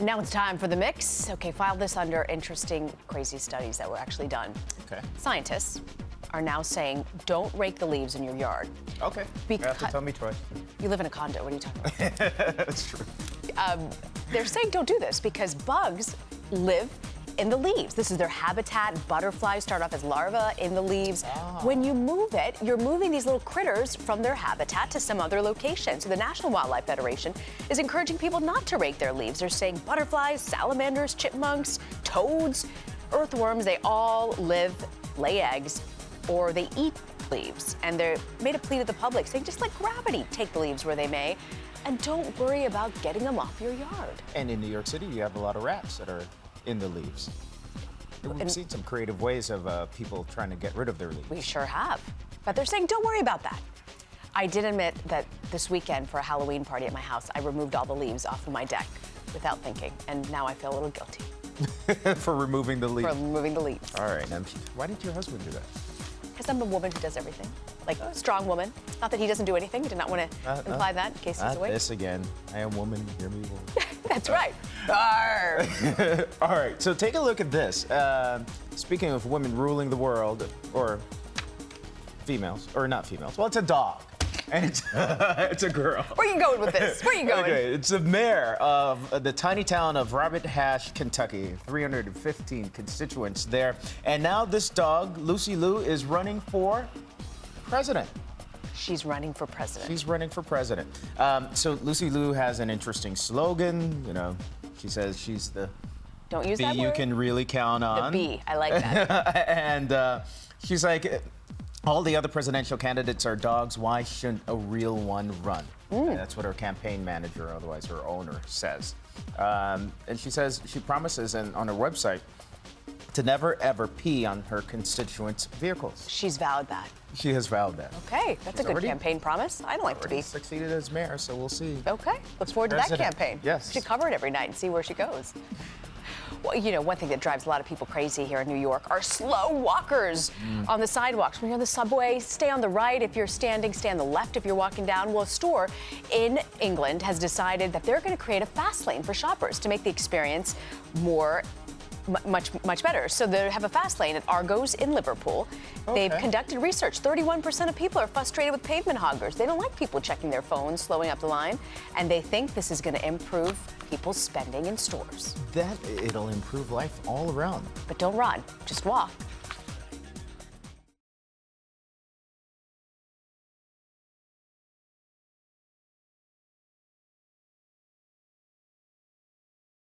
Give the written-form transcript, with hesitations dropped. Now it's time for the mix. Okay, file this under interesting, crazy studies that were actually done. Okay. Scientists are now saying don't rake the leaves in your yard. Okay. You have to tell me twice. You live in a condo. What are you talking about? That's true. They're saying don't do this because bugs live in the leaves. This is their habitat. Butterflies start off as larvae in the leaves. Oh. When you move it, you're moving these little critters from their habitat to some other location. So the National Wildlife Federation is encouraging people not to rake their leaves. They're saying butterflies, salamanders, chipmunks, toads, earthworms, they all live, lay eggs, or they eat leaves. And they made a plea to the public saying just let gravity take the leaves where they may. And don't worry about getting them off your yard. And in New York City, you have a lot of rats that are in the leaves. We've seen some creative ways of people trying to get rid of their leaves. We sure have. But they're saying, don't worry about that. I did admit that this weekend for a Halloween party at my house, I removed all the leaves off of my deck without thinking. And now I feel a little guilty. For removing the leaves? For removing the leaves. All right. Now, why did your husband do that? Because I'm the woman who does everything. Like, a strong woman. Not that he doesn't do anything. I did not want to imply that in case he's awake. This again. I am woman. Hear me, woman. That's right. Arr. All right. So take a look at this. Speaking of women ruling the world, or females, or not females. Well, it's a dog. And it's a girl. Where are you going with this? Where are you going? Okay, it's the mayor of the tiny town of Rabbit Hash, Kentucky. 315 constituents there. And now this dog, Lucy Liu, is running for president. She's running for president. She's running for president. So Lucy Liu has an interesting slogan. You know, she says she's the don't use bee that word. You can really count on. The bee. I like that. And she's like, all the other presidential candidates are dogs. Why shouldn't a real one run? Mm. That's what her campaign manager, otherwise her owner, says. And she says she promises, and on her website, to never ever pee on her constituents' vehicles. She's vowed that. She has vowed that. Okay, that's a good campaign promise. I don't like to be succeeded as mayor, so we'll see. Okay, look forward to that campaign. Yes, we should cover it every night and see where she goes. Well, you know, one thing that drives a lot of people crazy here in New York are slow walkers on the sidewalks. When you're on the subway, stay on the right if you're standing, stay on the left if you're walking down. Well, a store in England has decided that they're going to create a fast lane for shoppers to make the experience more much better. So they have a fast lane at Argos in Liverpool. Okay. They've conducted research. 31% of people are frustrated with pavement hoggers. They don't like people checking their phones, slowing up the line, and they think this is going to improve people spending in stores. That it'll improve life all around. But don't run. Just walk.